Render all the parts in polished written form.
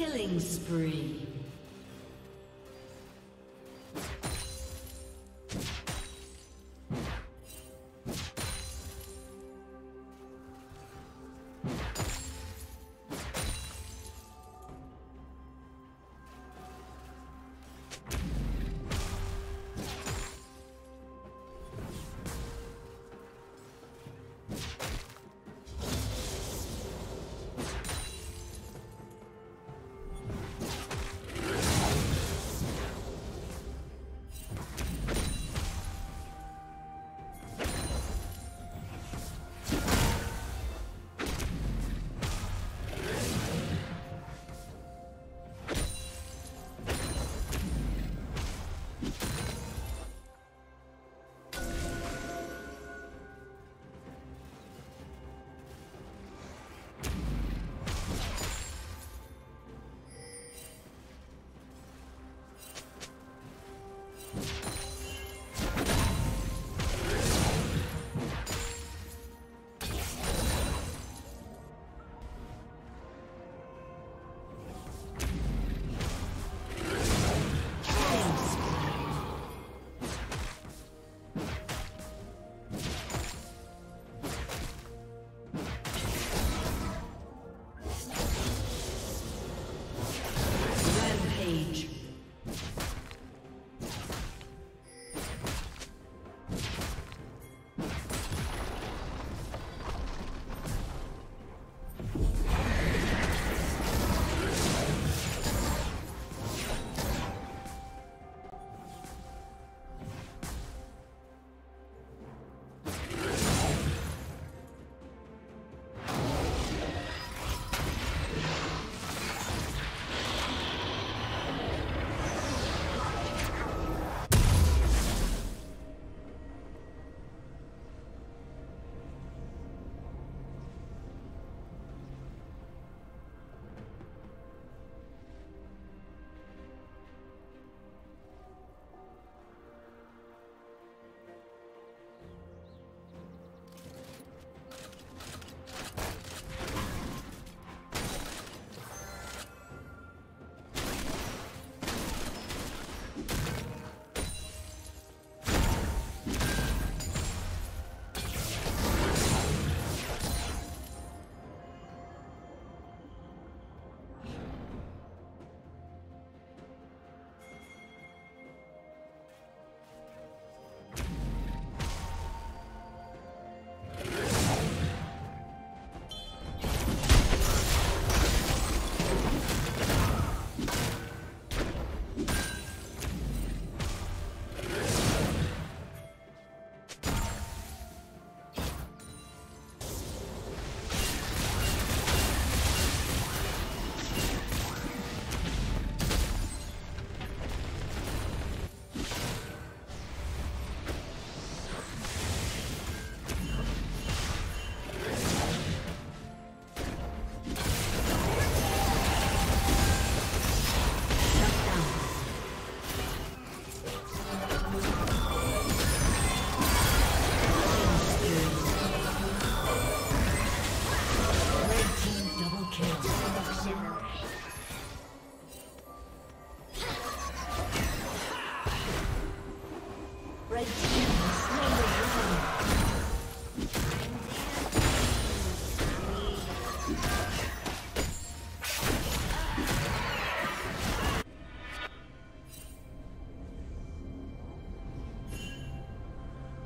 Killing spree.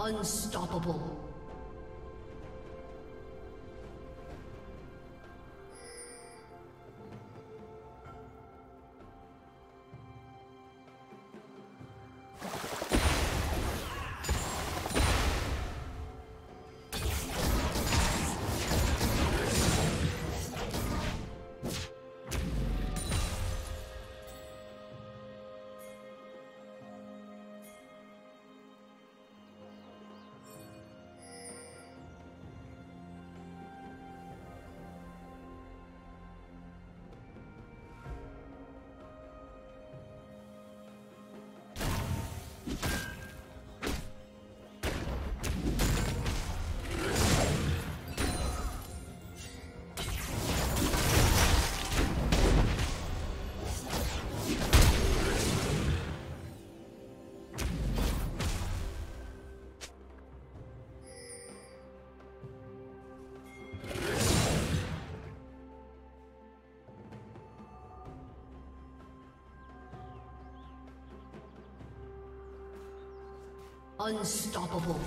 Unstoppable. Unstoppable.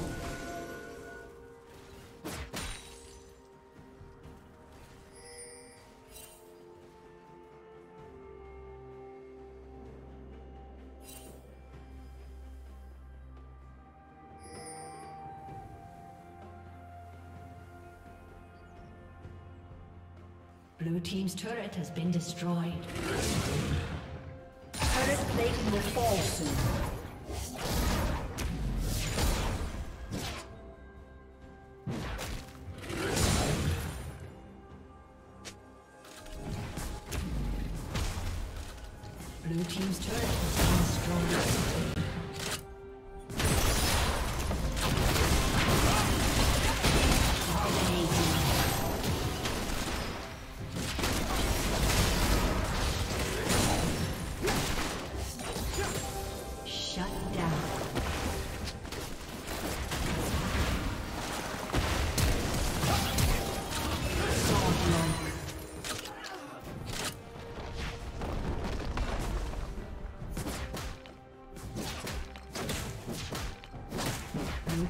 Blue team's turret has been destroyed. Turret plating will fall soon.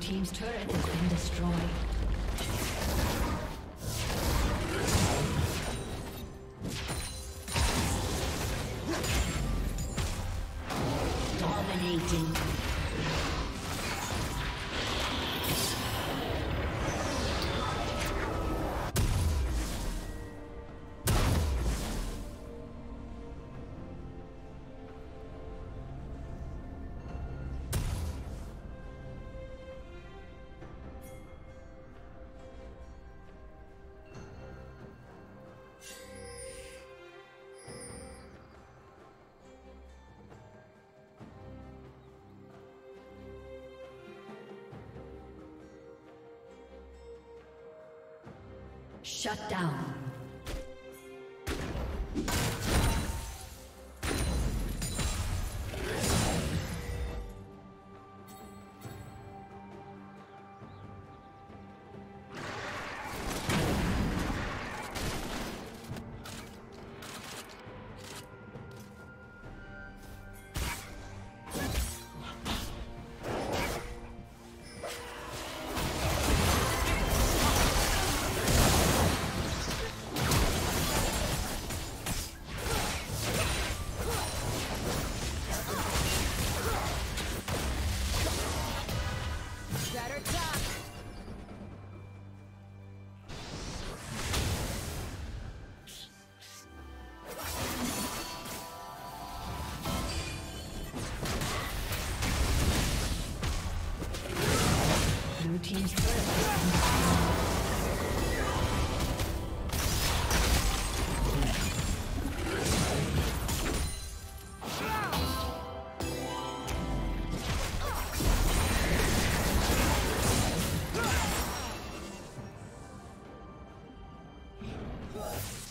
Team's turret has been destroyed. Shut down.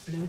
Blue